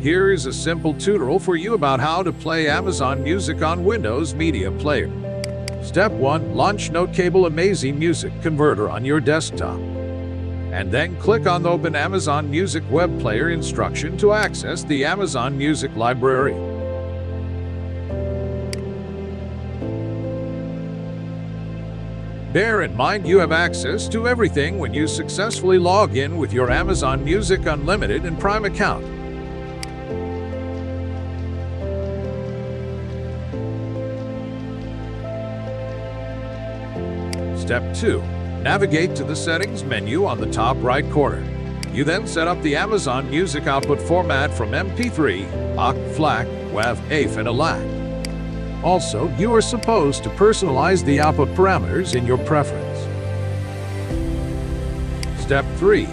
Here is a simple tutorial for you about how to play Amazon Music on Windows Media Player. Step 1. Launch NoteCable Amazing Music Converter on your desktop, and then click on the Open Amazon Music Web Player instruction to access the Amazon Music library. Bear in mind you have access to everything when you successfully log in with your Amazon Music Unlimited and Prime account. Step 2. Navigate to the Settings menu on the top right corner. You then set up the Amazon Music output format from MP3, AAC, FLAC, WAV, AIF, and ALAC. Also, you are supposed to personalize the output parameters in your preference. Step 3.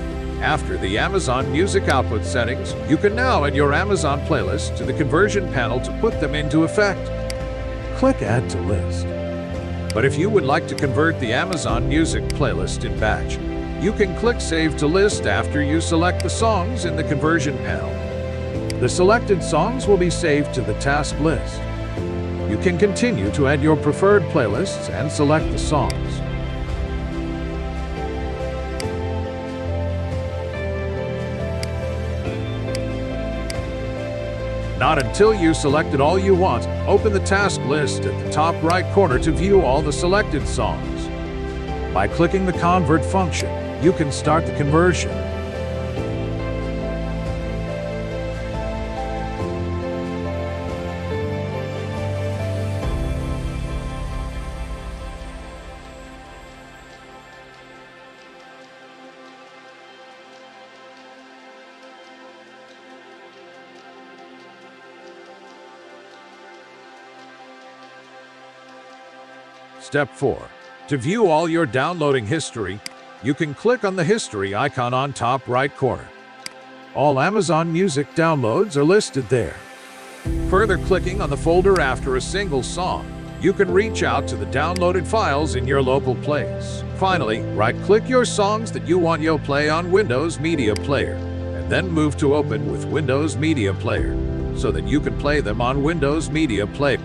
After the Amazon Music output settings, you can now add your Amazon playlist to the conversion panel to put them into effect. Click Add to List. But if you would like to convert the Amazon Music playlist in batch, you can click Save to List after you select the songs in the conversion panel. The selected songs will be saved to the task list. You can continue to add your preferred playlists and select the songs. Not until you selected all you want, open the task list at the top right corner to view all the selected songs. By clicking the Convert function, you can start the conversion. Step 4. To view all your downloading history, you can click on the history icon on top right corner. All Amazon Music downloads are listed there. Further clicking on the folder after a single song, you can reach out to the downloaded files in your local place. Finally, right-click your songs that you want to play on Windows Media Player, and then move to Open with Windows Media Player, so that you can play them on Windows Media Player.